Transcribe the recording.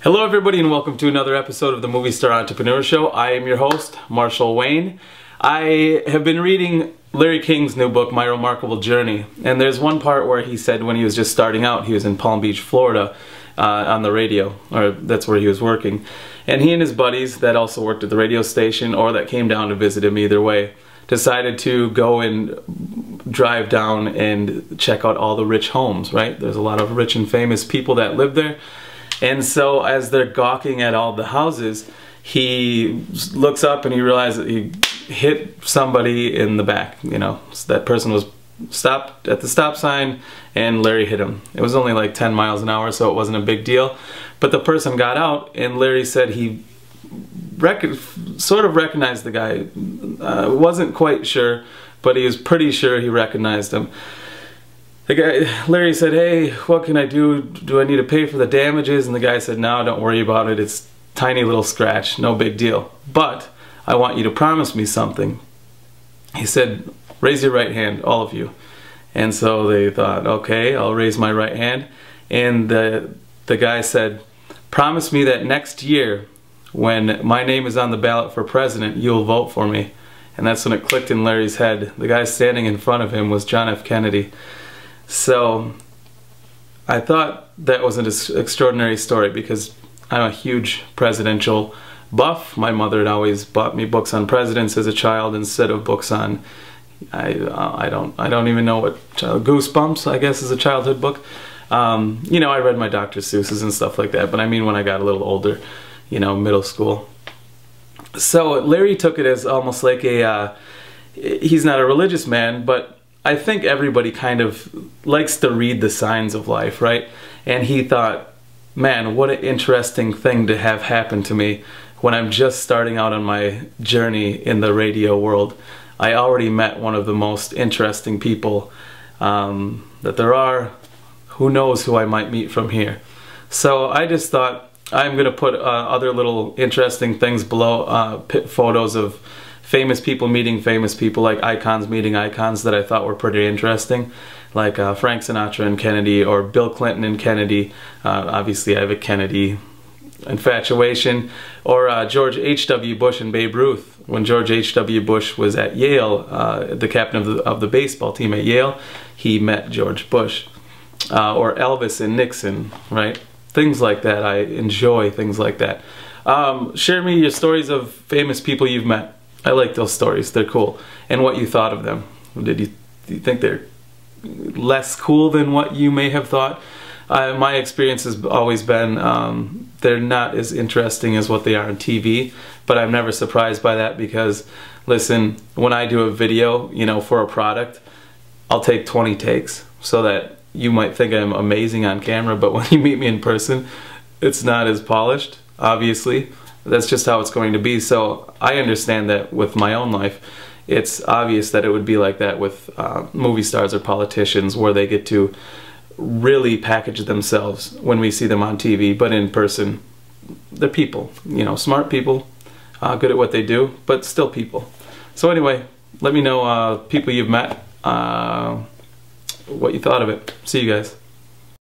Hello everybody and welcome to another episode of the Movie Star Entrepreneur Show. I am your host, Marshall Wayne. I have been reading Larry King's new book, My Remarkable Journey, and there's one part where he said when he was just starting out, he was in Palm Beach, Florida, on the radio, or that's where he was working. And he and his buddies that also worked at the radio station or that came down to visit him, either way, decided to go and drive down and check out all the rich homes, right? There's a lot of rich and famous people that live there. And so as they're gawking at all the houses, he looks up and he realizes that he hit somebody in the back. You know, so that person was stopped at the stop sign and Larry hit him. It was only like 10 miles an hour, so it wasn't a big deal. But the person got out and Larry said he sort of recognized the guy. Wasn't quite sure, but he was pretty sure he recognized him. The guy, Larry said, "Hey, what can I do? Do I need to pay for the damages?" And the guy said, "No, don't worry about it. It's a tiny little scratch, no big deal. But I want you to promise me something." He said, "Raise your right hand, all of you." And so they thought, "Okay, I'll raise my right hand." And the guy said, "Promise me that next year, when my name is on the ballot for president, you'll vote for me." And that's when it clicked in Larry's head. The guy standing in front of him was John F. Kennedy. So I thought that was an extraordinary story because I'm a huge presidential buff. My mother had always bought me books on presidents as a child instead of books on, I don't even know what, Goosebumps, I guess, is a childhood book. You know, I read my Dr. Seuss's and stuff like that, but I mean when I got a little older, you know, middle school. So Larry took it as almost like a, he's not a religious man, but I think everybody kind of likes to read the signs of life, right? And he thought, man, what an interesting thing to have happen to me when I'm just starting out on my journey in the radio world. I already met one of the most interesting people that there are. Who knows who I might meet from here? So I just thought I'm going to put other little interesting things below, photos of famous people meeting famous people, like icons meeting icons that I thought were pretty interesting, like Frank Sinatra and Kennedy, or Bill Clinton and Kennedy. Obviously I have a Kennedy infatuation, or George H.W. Bush and Babe Ruth. When George H.W. Bush was at Yale, the captain of the baseball team at Yale, he met George Bush, or Elvis and Nixon, right? Things like that. I enjoy things like that. Share me your stories of famous people you've met. I like those stories, they're cool. And what you thought of them. Do you think they're less cool than what you may have thought? My experience has always been they're not as interesting as what they are on TV, but I'm never surprised by that because, listen, when I do a video, you know, for a product, I'll take 20 takes so that you might think I'm amazing on camera, but when you meet me in person, it's not as polished, obviously. That's just how it's going to be, so I understand that with my own life. It's obvious that it would be like that with movie stars or politicians where they get to really package themselves when we see them on TV, but in person, they're people. You know, smart people, good at what they do, but still people. So anyway, let me know people you've met, what you thought of it. See you guys.